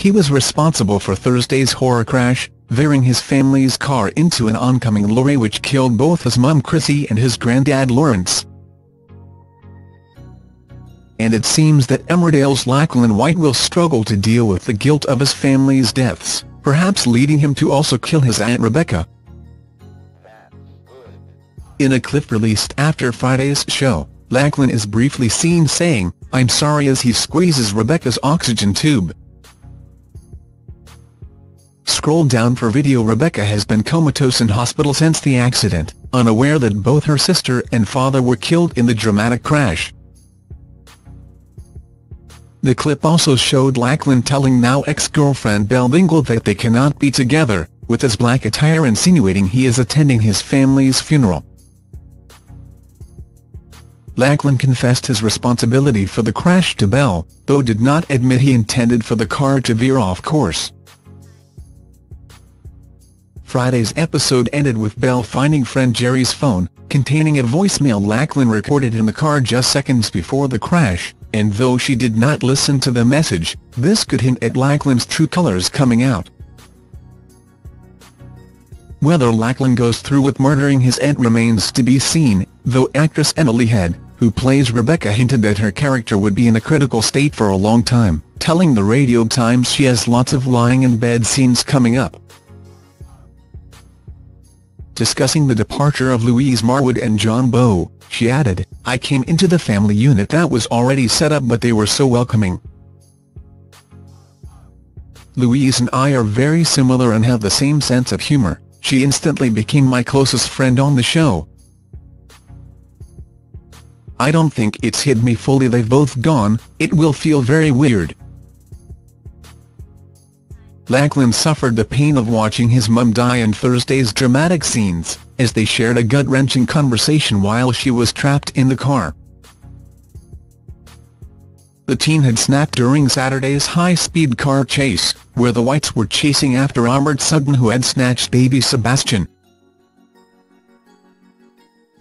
He was responsible for Thursday's horror crash, veering his family's car into an oncoming lorry which killed both his mum Chrissy and his granddad Lawrence. And it seems that Emmerdale's Lachlan White will struggle to deal with the guilt of his family's deaths, perhaps leading him to also kill his aunt Rebecca. In a clip released after Friday's show, Lachlan is briefly seen saying, "I'm sorry," as he squeezes Rebecca's oxygen tube. Scroll down for video. Rebecca has been comatose in hospital since the accident, unaware that both her sister and father were killed in the dramatic crash. The clip also showed Lachlan telling now ex-girlfriend Belle Dingle that they cannot be together, with his black attire insinuating he is attending his family's funeral. Lachlan confessed his responsibility for the crash to Belle, though did not admit he intended for the car to veer off course. Friday's episode ended with Belle finding friend Jerry's phone, containing a voicemail Lachlan recorded in the car just seconds before the crash. And though she did not listen to the message, this could hint at Lachlan's true colors coming out. Whether Lachlan goes through with murdering his aunt remains to be seen, though actress Emily Head, who plays Rebecca, hinted that her character would be in a critical state for a long time, telling the Radio Times she has lots of lying in bed scenes coming up. Discussing the departure of Louise Marwood and John Bowe, she added, "I came into the family unit that was already set up, but they were so welcoming. Louise and I are very similar and have the same sense of humor. She instantly became my closest friend on the show. I don't think it's hit me fully. They've both gone. It will feel very weird." Lachlan suffered the pain of watching his mum die in Thursday's dramatic scenes, as they shared a gut-wrenching conversation while she was trapped in the car. The teen had snapped during Saturday's high-speed car chase, where the Whites were chasing after Albert Sutton, who had snatched baby Sebastian.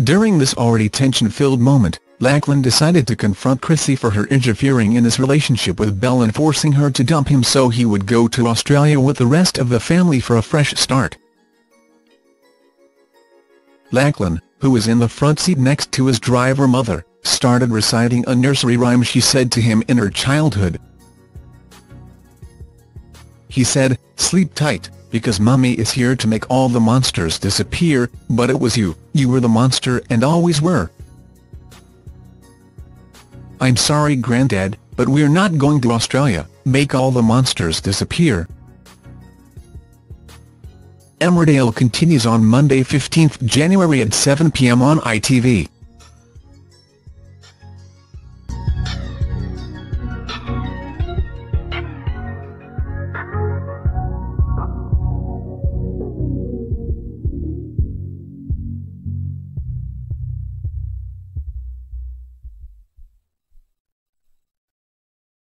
During this already tension-filled moment, Lachlan decided to confront Chrissy for her interfering in his relationship with Belle and forcing her to dump him so he would go to Australia with the rest of the family for a fresh start. Lachlan, who was in the front seat next to his driver mother, started reciting a nursery rhyme she said to him in her childhood. He said, "Sleep tight, because Mummy is here to make all the monsters disappear, but it was you were the monster and always were. I'm sorry, Granddad, but we're not going to Australia. Make all the monsters disappear." Emmerdale continues on Monday, 15 January at 7 p.m. on ITV.